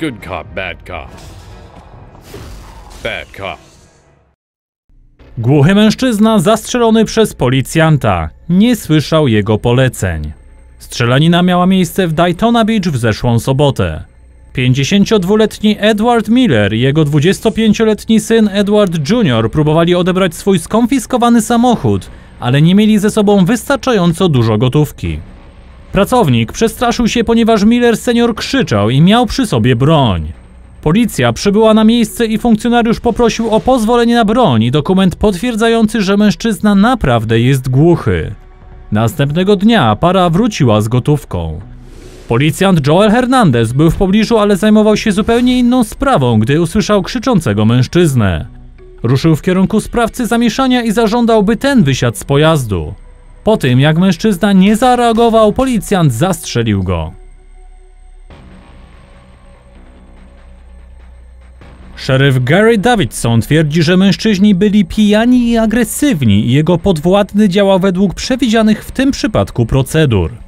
Good cop, bad cop. Bad cop. Głuchy mężczyzna zastrzelony przez policjanta. Nie słyszał jego poleceń. Strzelanina miała miejsce w Daytona Beach w zeszłą sobotę. 52-letni Edward Miller i jego 25-letni syn Edward Jr. próbowali odebrać swój skonfiskowany samochód, ale nie mieli ze sobą wystarczająco dużo gotówki. Pracownik przestraszył się, ponieważ Miller senior krzyczał i miał przy sobie broń. Policja przybyła na miejsce i funkcjonariusz poprosił o pozwolenie na broń i dokument potwierdzający, że mężczyzna naprawdę jest głuchy. Następnego dnia para wróciła z gotówką. Policjant Joel Hernandez był w pobliżu, ale zajmował się zupełnie inną sprawą, gdy usłyszał krzyczącego mężczyznę. Ruszył w kierunku sprawcy zamieszania i zażądał, by ten wysiadł z pojazdu. Po tym, jak mężczyzna nie zareagował, policjant zastrzelił go. Szeryf Gary Davidson twierdzi, że mężczyźni byli pijani i agresywni i jego podwładny działał według przewidzianych w tym przypadku procedur.